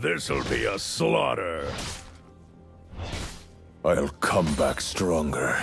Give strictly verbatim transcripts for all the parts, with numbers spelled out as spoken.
This'll be a slaughter. I'll come back stronger.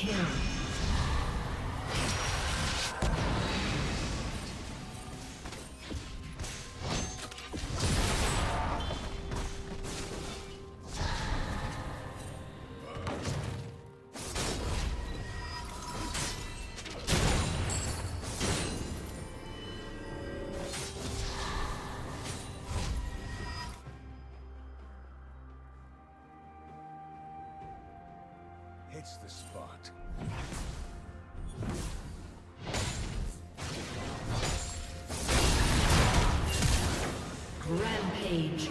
Double kill. It's the spot. Rampage.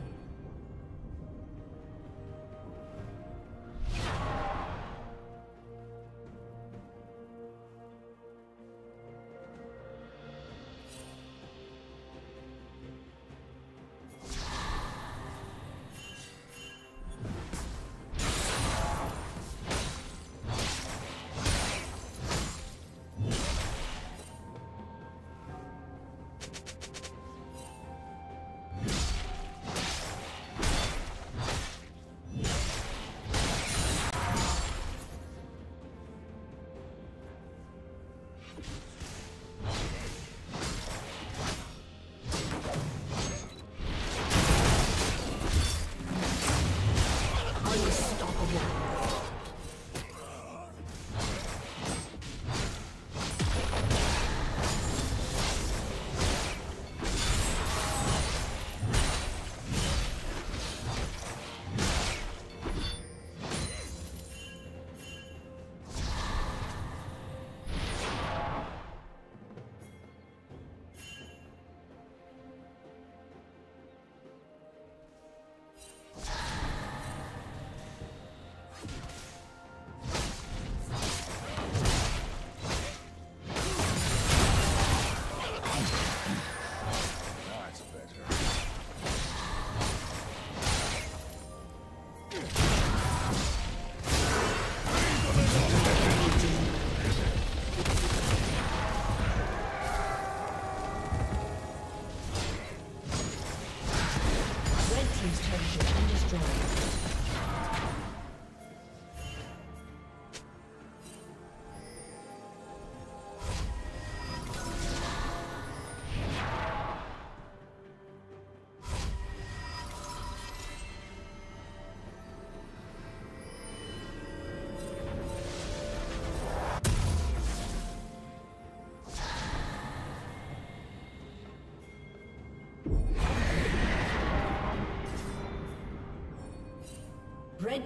Red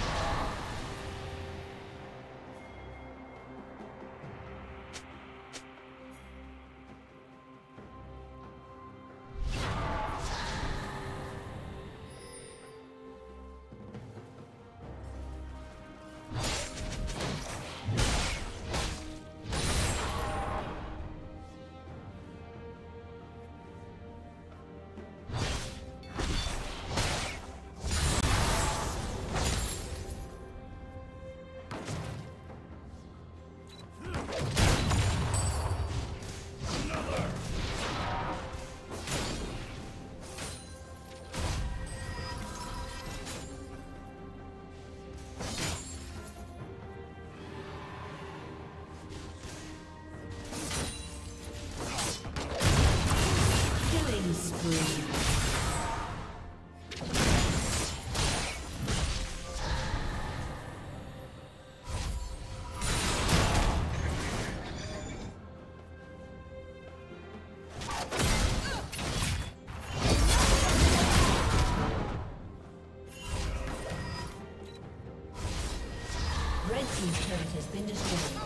Red team's turret has been destroyed.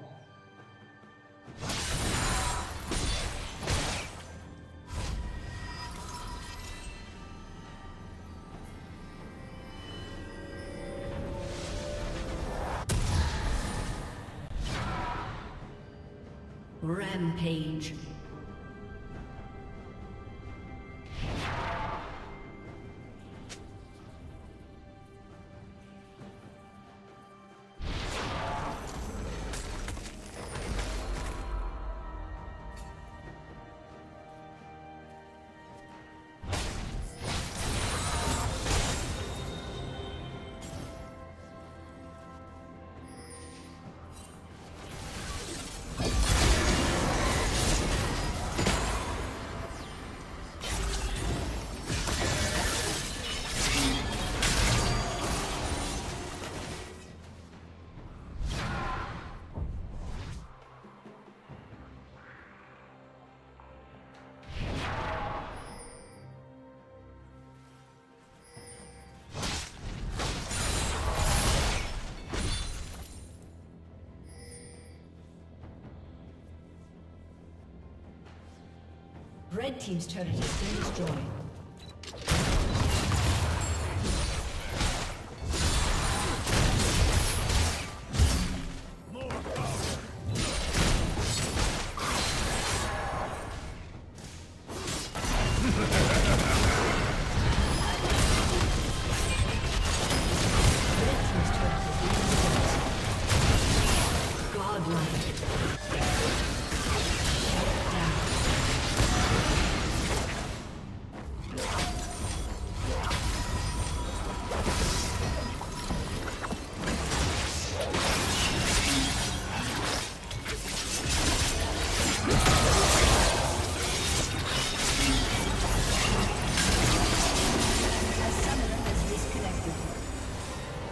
Rampage. Red team's turret has been destroyed.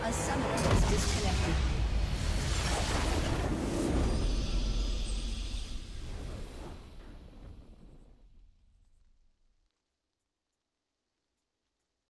A summoner is disconnected.